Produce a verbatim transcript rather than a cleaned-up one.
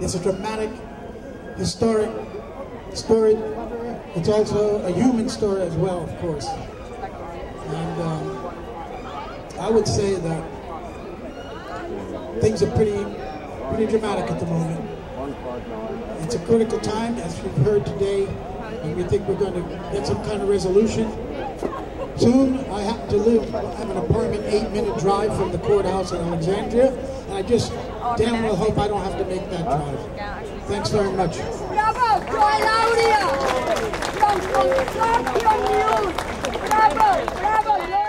It's a dramatic, historic story. It's also a human story as well, of course. And um, I would say that things are pretty, pretty dramatic at the moment. It's a critical time, as we've heard today, and we think we're going to get some kind of resolution. Soon, I happen to live, I have an apartment eight minute drive from the courthouse in Alexandria, and I just damn well hope I don't have to make that drive. Thanks very much. Bravo, Claudia! Bravo, bravo, bravo!